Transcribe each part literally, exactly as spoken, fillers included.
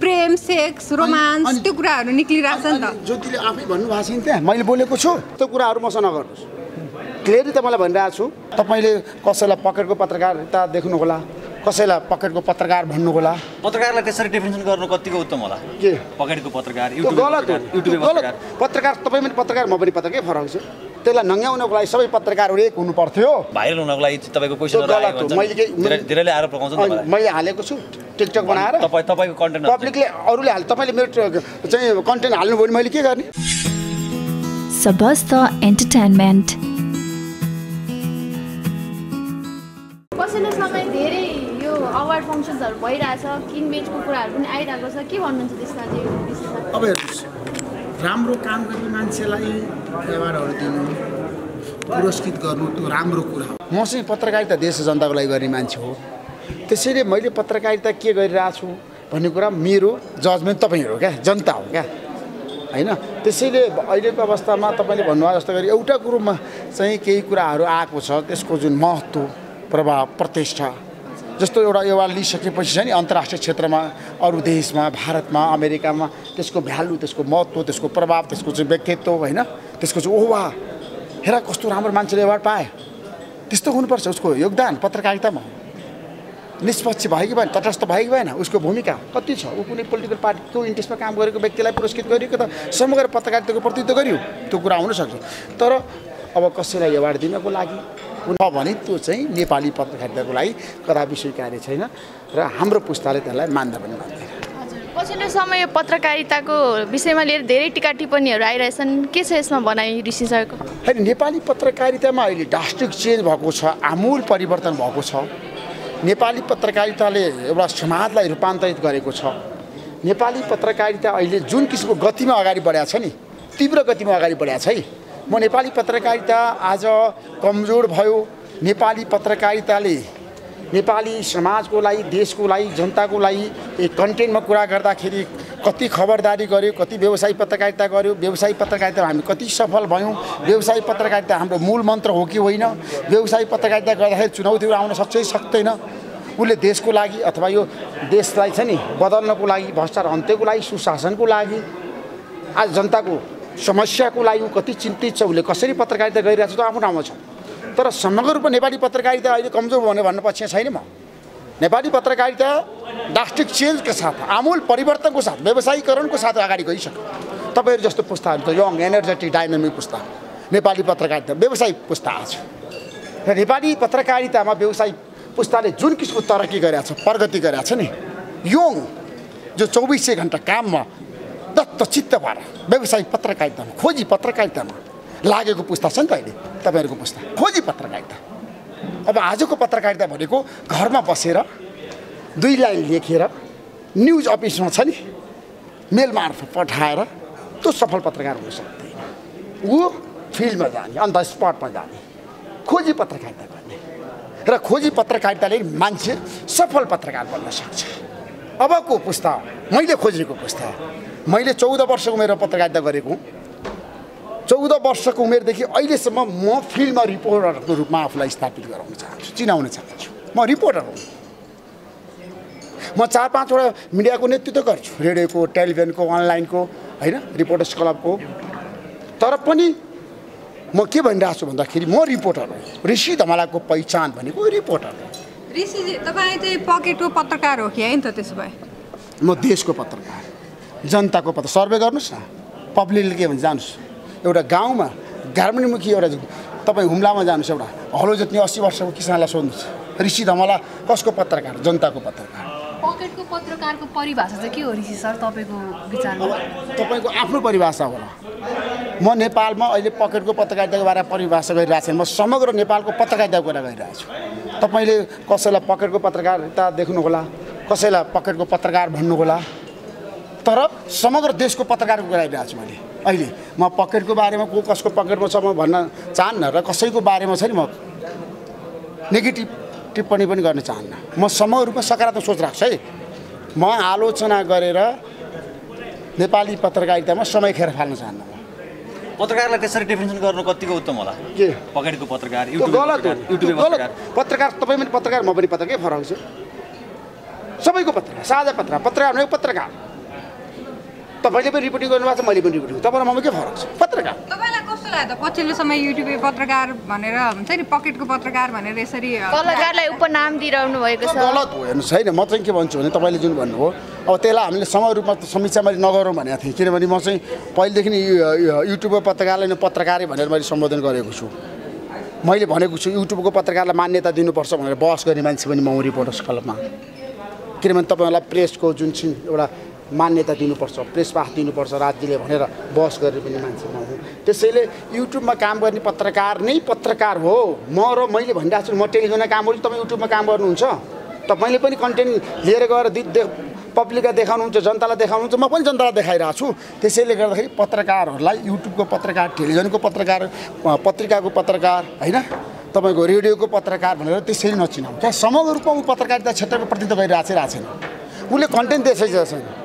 प्रेम sex romance त्यो कुराहरु निक्लिराछ नि त ज्योतिले आफै भन्नु भासी नि त मैले बोलेको छु त्यो कुराहरु म सँग गर्नुस् क्लियरली त मलाई भनिरा छु तपाईले कसैलाई पकेटको पत्रकारिता देख्नु होला कसैलाई पकेटको पत्रकार भन्नु होला पत्रकारलाई त्यसरी डिफरेन्सन गर्नु कतिको उत्तम होला के पकेटको पत्रकार युट्युब युट्युब पत्रकार पत्रकार तपाई पनि पत्रकार म पनि पत्रकार के फरक छ त्यसलाई नङ्याउनको लागि सबै पत्रकारहरु एक हुनु पर्थ्यो भाइरल हुनको लागि तपाईको क्वेशन आयो भन्छ मैले धेरैले आरोप लगाउँछन् तपाईलाई मैले हालेको छु टिकटक बनाएर तपाई तपाईको कन्टेन्ट पब्लिकले अरूले हाल तपाईले मेरो चाहिँ कन्टेन्ट हाल्नु भोलि मैले के गर्ने सबस्त एन्टरटेनमेन्ट कसैले समय धेरै यो अवार्ड फंक्शन्सहरु भइराछ किनबेचको कुराहरु पनि आइराको छ के भन्नुहुन्छ त्यसमा चाहिँ विशेषमा अब हेर्नुस् राम्रो काम गर्ने मान्छेलाई अवार्डहरु दिनु पुरस्कृत गर्नु त्यो राम्रो कुरा हो म चाहिँ पत्रकारिता देश जनताको लागि गर्ने मान्छे हो त्यसैले मैले पत्रकारिता के गरिरहेको छु भन्ने कुरा मेरो जजमेन्ट तपाईहरु के जनता हो के हैन त्यसैले अहिलेको अवस्थामा तपाईले भन्नुवा जस्तो गरी एउटा कुरोमा चाहिँ केही कुराहरु आएको छ त्यसको जुन महत्त्व प्रभाव प्रतिष्ठा जस्तो एउटा अवार्ड लिइसकेपछि चाहिँ अन्तर्राष्ट्रिय क्षेत्रमा अरू देशमा भारतमा अमेरिकामा त्यसको भ्यालु त्यसको महत्त्व त्यसको प्रभाव त्यसको चाहिँ व्यक्तित्व हैन त्यसको चाहिँ ओवा हेरा कस्तो राम्रो मान्छेले अवार्ड पाए त्यस्तो हुनुपर्छ उसको योगदान पत्रकारितामा निष्पक्ष भयो कि भएन तटस्थ भयो कि भएन उसको भूमिका कति छ ऊ कुनै पोलिटिकल पार्टीको इन्ट्रेस्टमा काम गरेको व्यक्तिलाई पुरस्कृत गरिएको त समग्र पत्रकारिताको प्रतिनिधित्व गरियो त्यो कुरा हुनसक्छ तर अब कसैलाई अवार्ड दिनको लागि भने त्यो चाहिँ नेपाली पत्रकारिताको लागि कदापि स्वीकार्य छैन र हाम्रो पुस्ताले त्यसलाई मान्दा पनि मान्दैन पछिल्लो समय पत्रकारिताको विषयमा लिएर धेरै टीका टिप्पणीहरू आइरहेछन् के छ यसमा भनाइ ऋषि सरको हैन नेपाली पत्रकारितामा अहिले ड्रास्टिक चेन्ज भएको छ आमूल परिवर्तन भएको छ नेपाली पत्रकारिताले एउटा समाजलाई रूपान्तरित गरेको छ नेपाली पत्रकारिता अहिले जुन किसिमको गतिमा अगाडि बढ्या छ नि तीव्र गतिमा अगाडि बढ्या छ है म नेपाली पत्रकारिता आज कमजोर भयो नेपाली पत्रकारिताले नेपाली समाजको लागि देशको लागि जनताको लागि एक कन्टेन्टमा कुरा गर्दाखेरि कति खबरदारी गर्यो कति व्यावसायिक पत्रकारिता गर्यो व्यावसायिक पत्रकारितामा हामी कति सफल भयौँ व्यावसायिक पत्रकारिता हाम्रो मूल मन्त्र हो कि होइन व्यावसायिक पत्रकारिता गर्दाखेरि चुनौतीहरू आउन सक्छ सक्दैन उसले देशको लागि अथवा यो देशलाई छ नि बदल्नको लागि भ्रष्टाचार अन्त्यको लागि सुशासनको लागि आज जनताको समस्याको लागि कति चिन्तित छ उसले कसरी पत्रकारिता गरिरहेको छ त आफ्नो ठाउँमा छ तर समग्र रूपमा नेपाली पत्रकारिता अहिले कमजोर भयो भन्नु पछि छैन म नेपाली पत्रकारिता ड्रास्टिक चेन्जको साथ आमूल परिवर्तनको साथ व्यवसायीकरणको साथ अगाडि गइसक्यो तपाईहरु जस्तो पुस्ताहरु त यङ एनर्जेटिक डाइनामिक पुस्ता नेपाली पत्रकारिता व्यवसायिक पुस्ता आज र नेपाली पत्रकारितामा व्यवसायिक पुस्ताले जुन किसिमको तरक्की गरेछ प्रगति गरेछ नि यङ जो चौबीसै घण्टा काममा दत्तचित्त भएर व्यवसायिक पत्रकारितामा खोजी पत्रकारितामा लागेको पुस्ता छ नि त अहिले तपाईहरुको पुस्ता खोजी पत्रकारिता अब आजको पत्रकारिता भनेको घरमा बसेर दुई लाइन लेखेर न्यूज अफिसमा छ नि मेल मार्फत पठाएर त्यो सफल पत्रकार हुन सक्दैन ऊ फिल्डमा जाने अन द स्पटमा जाने खोजी पत्रकारिता गर्ने र खोजी पत्रकारिताले मान्छे सफल पत्रकार बन्न सक्छ अबको पुस्ता मैले खोजेको पुस्ता मैले चौध वर्षको उमेर पत्रकारिता गरेको चौध वर्षको उमेरदेखि अहिलेसम्म म फिल्डमा रिपोर्टरको रूपमा आफूलाई स्थापित गराउन चाहन्छु चिनाउन चाहन्छु म रिपोर्टर हुँ म चार पाँचवटा मिडियाको नेतृत्व गर्छु रेडियोको टेलिभिजनको अनलाइनको होइन रिपोर्टर्स क्लबको तर पनि म के भनिरहेको छु भन्दाखेरि म रिपोर्टर हो ऋषि धमालाको पहिचान भनेको रिपोर्टर हो ऋषि तपाईँ चाहिँ पकेटको पत्रकार हो कि होइन त त्यसो भए म देशको पत्रकार जनताको पत्र सर्वे गर्नुहोस् न पब्लिकले के भन्छ जानुहोस् एउटा गाउँमा ग्रामीणमुखी एउटा तपाईँ हुम्लामा जानुहोस् एउटा हलो जोत्ने अस्सी वर्षको किसानलाई सोध्नुहोस् ऋषि धमला कसको पत्रकार जनताको पत्रकार पकेटको पत्रकारको परिभाषा चाहिँ के हो ऋषि सर तपाईँको विचारमा तपाईँको आफ्नो परिभाषा होला म नेपालमा अहिले पकेटको पत्रकारिताको बारेमा परिभाषा गरिरहेको छैन म समग्र नेपालको पत्रकारिताको कुरा गरिरहेको छु तपाईँले कसैलाई पकेटको पत्रकारिता देख्नु होला कसैलाई पकेटको पत्रकार भन्नु होला तर समग्र देशको पत्रकारको कुरा गरिरहेको छु मैले अहिले म पकेटको बारेमा को कसको पकेटमा छ म भन्न चाहन्न र कसैको बारेमा छ नि म नेगेटिभ टिप्पणी पनि गर्न चाहन्न म समग्र रूपमा सकारात्मक सोच राख्छु है म आलोचना गरेर नेपाली पत्रकारितामा समय खेर फाल्न चाहन्न पत्रकारलाई त्यसरी डिफरेन्सन गर्नु कतिको उत्तम होला के पकेटको पत्रकार युट्युब पत्रकार पत्रकार तपाईँ पनि पत्रकार म पनि पत्रकार के फरक छ सबैको पत्र साझा पत्र पत्रकार भनेको पत्रकार तपाईले पनि रिपोर्टिङ गर्नु भएको छ मैले पनि रिपोर्टिङ तपाईलाई ममा के फरक छ पत्रकार तपाईलाई कस्तो लाग्यो त पछिल्लो समय युट्युबमा पत्रकार भनेर हुन्छ नि पकेटको पत्रकार भनेर यसरी पत्रकारलाई उपनाम दिइराउनु भएको छ गलत हो हेर्नु छैन म चाहिँ के भन्छु भने तपाईले जुन भन्नु हो अब त्यसलाई हामीले समय रूपमा समीक्षा मैले नगरौँ भनेको थिएँ किनभने म चाहिँ पहिलेदेखि युट्युबमा पत्रकारलाई नै पत्रकारै भनेर मैले सम्बोधन गरेको छु मैले भनेको छु युट्युबको पत्रकारलाई मान्यता दिनुपर्छ भनेर बहस गर्ने मान्छे पनि म हुँ रिपोर्टर्स क्लबमा किनभने तपाईहरुलाई प्रेसको जुन चाहिँ एउटा मान्यता दिनुपर्छ प्रेस पास दिनुपर्छ राज्यले भनेर बहस गर्ने पनि मान्छे म हुँ त्यसैले युट्युबमा काम गर्ने पत्रकार नै पत्रकार हो म र मैले भनिरहेको छु म टेलिभिजनमा काम गर्छु तपाई युट्युबमा काम गर्नुहुन्छ तपाईले पनि कन्टेन्ट लिएर गएर पब्लिकलाई देखाउनुहुन्छ जनतालाई देखाउनुहुन्छ म पनि जनतालाई देखाइरहेको छु त्यसैले गर्दाखेरि पत्रकारहरूलाई युट्युबको पत्रकार टेलिभिजनको पत्रकार पत्रिकाको पत्रकार हैन तपाईको रेडियोको पत्रकार भनेर त्यसरी नचिनाउ क्या समग्र रूपमा पत्रकारिता क्षेत्रको प्रतिनिधित्व गरिरहेको छैन उले कन्टेन्ट दिइरहेको छैन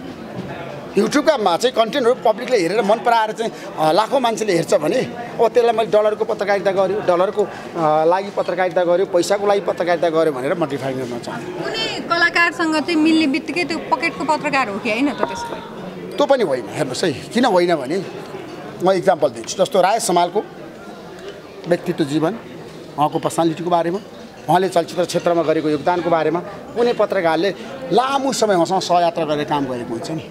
युट्युबमा चाहिँ कन्टेन्टहरु पब्लिकले हेरेर मन पराएर चाहिँ लाखौं मान्छेले हेर्छ भने अब त्यसलाई मैले डलरको पत्रकारिता गर्यो डलरको लागि पत्रकारिता गर्यो पैसाको लागि पत्रकारिता गर्यो भनेर म डिफाइन गर्न चाहन्छु कुनै कलाकारसँग चाहिँ मिल्ने बित्तिकै त्यो पकेटको पत्रकार हो कि हैन त त्यसको त्यो पनि होइन हेर्नुस् है किन होइन भने म एक्जाम्पल दिन्छु जस्तो राय समालको व्यक्तित्व जीवन उहाँको पर्सनालिटीको बारेमा उहाँले चलचित्र क्षेत्रमा गरेको योगदानको बारेमा कुनै पत्रकारले लामो समय उहाँसँग सहयात्रा गरेर काम गरेको हुन्छ नि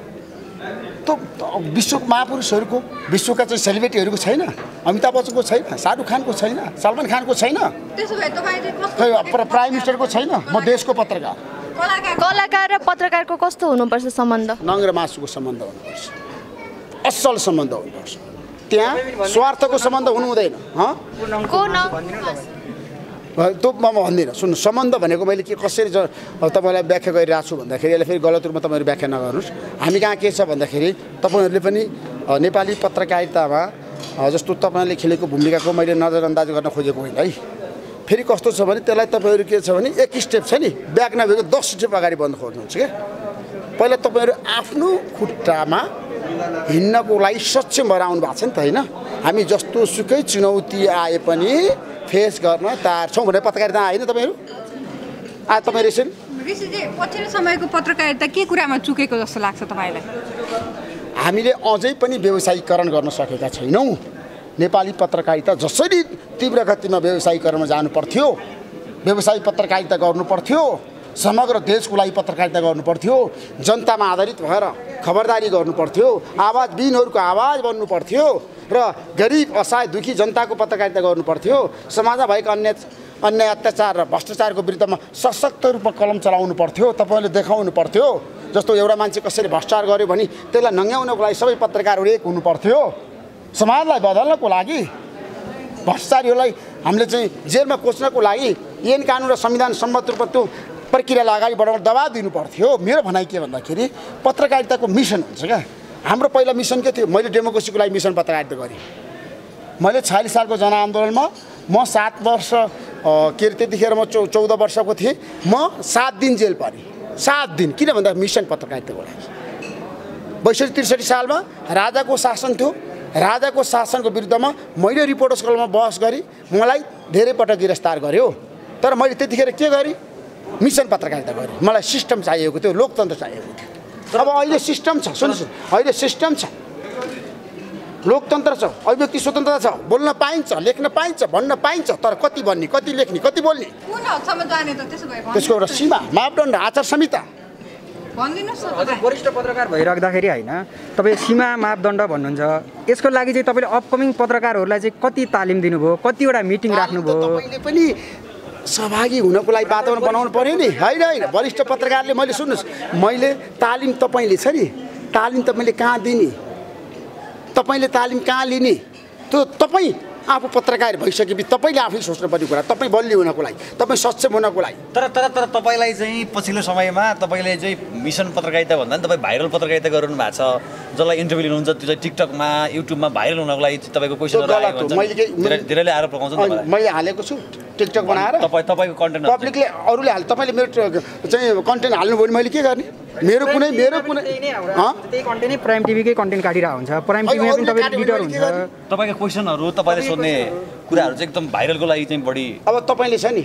तो विश्व महापुरुषहरुको विश्वका चाहिँ सेलिब्रिटीहरुको छैन अमिताभ बच्चनको छैन शाहरुख खानको छैन सलमान खानको छैन त्यसो भए तपाईले कस्तो प्राइम मिनिस्टरको छैन म देशको पत्रकार कलाकार कलाकार र पत्रकारको कस्तो हुनुपर्छ सम्बन्ध नङ र मासुको सम्बन्ध हुनुपर्छ असल सम्बन्ध हुनुपर्छ त्यहाँ स्वार्थको सम्बन्ध हुनु हुँदैन ह को न त्यो म भन्दिनँ सुन्नु सम्बन्ध भनेको मैले के कसरी तपाईलाई व्याख्या गरिरहेको छु भन्दाखेरि यसले फेरि गलत रूपमा तपाईहरु व्याख्या नगर्नुस् हामी कहाँ के छ भन्दाखेरि तपाईहरुले पनि नेपाली पत्रकारितामा जस्तो तपाईले खेलेको भूमिकाको मैले नजरअन्दाज गर्न खोजेको होइन है फेरि कस्तो छ भने त्यसलाई तपाईहरु के छ भने एक स्टेप छ नि ब्याक नभएको दस स्टेप अगाडि बढ्न खोज्नुहुन्छ के पहिला तपाईहरु आफ्नो खुट्टामा हिन्नको लागि सक्षम बनाउनु भएको छ नि त हैन हामी जस्तो सुकै चुनौती आए पनि फेस गर्न तयार छौं भने पत्रकारिता आएन तपाईहरु आ तपाई रिसिन ऋषि जी पछिल्लो समयको पत्रकारिता के कुरामा चुकेको जस्तो लाग्छ तपाईलाई हामीले अझै पनि व्यवसायीकरण गर्न सकेका छैनौं नेपाली पत्रकारिता जसरी तीव्र गतिमा व्यवसायीकरणमा जानु पर्थ्यो व्यवसायिक पत्रकारिता गर्नु पर्थ्यो समग्र देशको लागि पत्रकारिता गर्नु पर्थ्यो जनतामा आधारित भएर खबरदारी गर्नु पर्थ्यो आवाज बिनहरुको आवाज बन्नु पर्थ्यो र गरिब असहाय दुखी जनताको पत्रकारिता गर्नु पर्थ्यो समाजमा भएका अन्य अन्याय अत्याचार र भ्रष्टाचारको विरुद्धमा सशक्त रूपमा कलम चलाउनु पर्थ्यो तपाईले देखाउनु पर्थ्यो जस्तो एउटा मान्छे कसरी भ्रष्टाचार गर्यो भने त्यसलाई नङ्ग्याउनको लागि सबै पत्रकारहरु एक हुनु पर्थ्यो समाजलाई बदल्नको लागि भ्रष्टाचारीलाई हामीले चाहिँ जेलमा कोस्नको लागि ऐन कानुन र संविधान सम्मत रूपमा त्यो प्रक्रियालाई अगाडि बढाउन दबाब दिनु पर्थ्यो मेरो भनाइ के भन्दाखेरि पत्रकारिताको मिसन हुन्छ क्या हाम्रो पहिला मिसन के थियो मैले डेमोक्रेसीको लागि मिसन पत्रकारिता गरेँ मैले छयालिस सालको जनआन्दोलनमा म सात वर्ष के अरे त्यतिखेर म चौध वर्षको थिएँ म सात दिन जेल परेँ सात दिन किन भन्दा मिसन पत्रकारिताको लागि बैसठी त्रिसठी सालमा राजाको शासन थियो राजाको शासनको विरुद्धमा मैले रिपोर्टर्स क्लबमा बहस गरेँ मलाई धेरै पटक गिरफ्तार गर्यो तर मैले त्यतिखेर के गरेँ मिसन पत्रकारिता गरे मलाई सिस्टम चाहिएको थियो लोकतन्त्र चाहिएको थियो अब अहिले सिस्टम छ सुन्नुस् अहिले सिस्टम छ लोकतन्त्र छ अभिव्यक्ति स्वतन्त्रता छ बोल्न पाइन्छ लेख्न पाइन्छ भन्न पाइन्छ तर कति भन्ने कति लेख्ने कति बोल्ने कुन हदसम्म जाने त त्यसो भए त्यसको एउटा सीमा मापदण्ड आचार संहिता भन्दिनुस् न वरिष्ठ पत्रकार भइराख्दाखेरि हैन तपाई सीमा मापदण्ड भन्नुहुन्छ यसको लागि चाहिँ तपाईले अपकमिङ पत्रकारहरूलाई चाहिँ कति तालिम दिनुभयो कतिवटा मिटिङ राख्नुभयो तपाईले पनि सहभागी हुनको लागि वातावरण बनाउनु पर्यो नि हैन हैन वरिष्ठ पत्रकारले मैले सुन्नुस् मैले तालिम तपाईले छ नि तालिम तपाईले कहाँ दिने तपाईले तालिम कहाँ लिने त्यो तपाई आफू पत्रकार भइसकेपछि तपाईले आफै सोच्नुपर्ने कुरा तपाई बलियो हुनको लागि तपाई सक्षम हुनको लागि तर तर तर तपाईलाई चाहिँ पछिल्लो समयमा तपाईले चाहिँ मिसन पत्रकारिता भन्दा नि तपाई भाइरल पत्रकारिता गर्नु भएको छ जसलाई इन्टरभ्यु लिनुहुन्छ त्यो चाहिँ टिकटकमा युट्युबमा भाइरल हुनको लागि तपाईको क्वेशन आएको हुन्छ मैले धेरैले आरोप लगाउँछन् मैले हालेको छु टिकटक बनाएर तपाई तपाईको कन्टेन्ट पब्लिकले अरूले हाल तपाईले मेरो चाहिँ कन्टेन्ट हाल्नु भयो मैले के गर्ने मेरो कुनै मेरो कुनै ह त्यही कन्टेन्ट नै प्राइम टिभी कै कन्टेन्ट काटिरा हुन्छ प्राइम टिभीमा पनि तपाईको एडिटर हुन्छ तपाईको क्वेशनहरु तपाईले सोध्ने कुराहरु चाहिँ एकदम भाइरल को लागि चाहिँ बढी अब तपाईले छ नि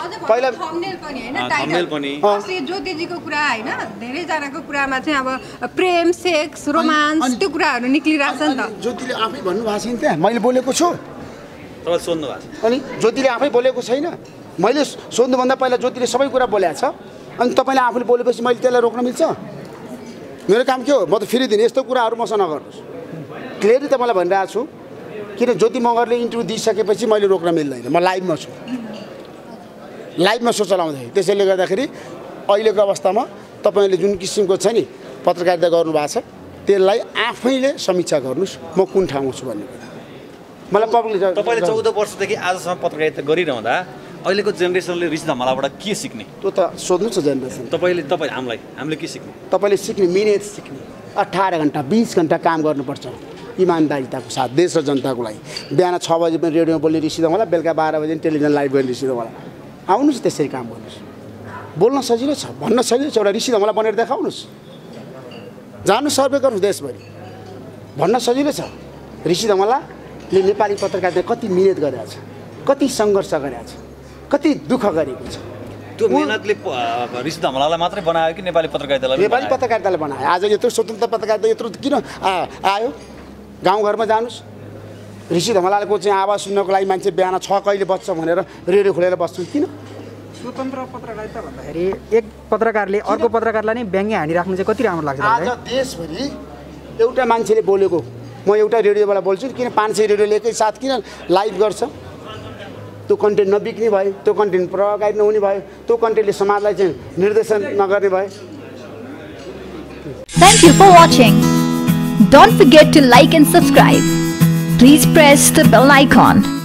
अझ पहिला थम्बनेल पनि हैन थम्बनेल पनि अस्ति ज्योतिजीको कुरा हैन धेरै जनाको कुरामा चाहिँ अब प्रेम सेक्स रोमान्स त्यो कुराहरु निक्लिराछ नि त ज्योतिले आफै भन्नु भएको छैन त मैले बोलेको छु तपाईले सोध्नु भएको छ अनि ज्योतिले आफै बोलेको छैन मैले सोध्नु भन्दा पहिला ज्योतिले सबै कुरा बोलेको छ अनि तपाईले आफूले बोलेपछि मैले त्यसलाई रोक्न मिल्छ मेरो काम के हो म त फेरि दिन यस्तो कुराहरु मसँग नगर्नुस् क्लियरली तपाईलाई भनिरहेको छु किन ज्योति मगरले इन्टरभ्यु दिइसकेपछि मैले रोक्न मिल्दैन म लाइभमा छु लाइभमा सो चलाउँदै त्यसैले गर्दाखेरि अहिलेको अवस्थामा तपाईले जुन किसिमको छ नि पत्रकारिता गर्नु भएको छ त्यसलाई आफैले समीक्षा गर्नुस् म कुन ठाउँमा छु भन्ने कुरा मलाई पब्लिकले तपाईले चौध वर्षदेखि आजसम्म पत्रकारिता गरिरहँदा अहिलेको जेनेरेसनले ऋषि धमालाबाट के सिक्ने त्यो त सोध्नु छ जेनेरेसन तपाईले तपाईले हामीलाई हामीले के सिक्ने तपाईले सिक्ने मिनेट सिक्ने अठार घण्टा बीस घण्टा काम गर्नुपर्छ इमानदारीताको साथ देश र जनताको लागि बिहान छ बजे पनि रेडियोमा बोल्ने ऋषि धमाला बेलुका बाह्र बजे पनि टेलिभिजन लाइभ गर्ने ऋषि धमाला आउनुस् त्यसरी काम गर्नुस् बोल्न सजिलो छ भन्न सजिलो छ एउटा ऋषि धमाला बनेर देखाउनुस् जानु सर्वे गर्नुस् देशभरि भन्न सजिलो छ ऋषि धमालाले नेपाली पत्रकारिताले कति मिहिनेत गरेको छ कति सङ्घर्ष गरेको छ कति दुःख गरेको छ त्यो मेहनतले ऋषि धमालालाई मात्रै बनायो कि नेपाली पत्रकारितालाई नेपाली पत्रकारिताले बनायो आज यत्रो स्वतन्त्र पत्रकारिता यत्रो किन आयो गाउँघरमा जानुस् ऋषि धमालाको चाहिँ आवाज सुन्नको लागि मान्छे बिहान छ कहिले बस्छ भनेर रेडियो खोलेर बस्छन् किन स्वतन्त्र पत्रकारिता भन्दाखेरि एक पत्रकारले अर्को पत्रकारलाई नै व्यङ्ग्य हानिराख्नु चाहिँ कति राम्रो लाग्छ आज देशभरि एउटा मान्छेले बोलेको म एउटा रेडियोबाट बोल्छु किन पाँच सय रेडियोले एकैसाथ किन लाइभ गर्छ त्यो कन्टेन्ट नबिक्ने भयो त्यो कन्टेन्ट प्रभावकारी नहुने भयो त्यो कन्टेन्टले समाजलाई चाहिँ निर्देशन नगर्ने भयो Thank you for watching. Don't forget to like and subscribe. Please press the bell icon.